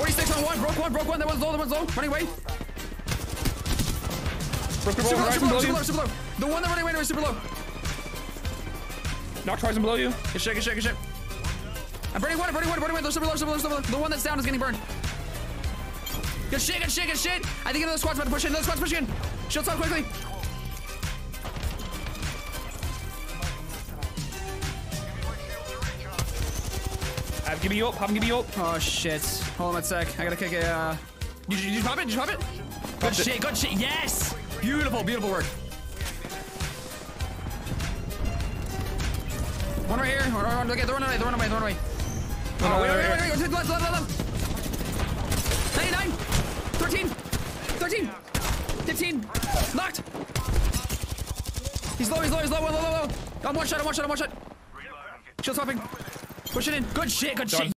46 on one. Broke one. That one's low. Running away. Super low. The one that running away is super low. Knocked Horizon below you. Good shit. I'm burning one. They're super low. The one that's down is getting burned. Good shit. I think another squad's about to push in. Shields out quickly. I'm giving you up. Oh shit. Hold on a sec. I gotta kick a. Did you pop it? Good shit. Yes. Beautiful work. One right here. They're running away. Oh, wait. Left. 99. 13. 15. Locked. He's low. I'm one shot. Shield swapping. Push it in. Good shit.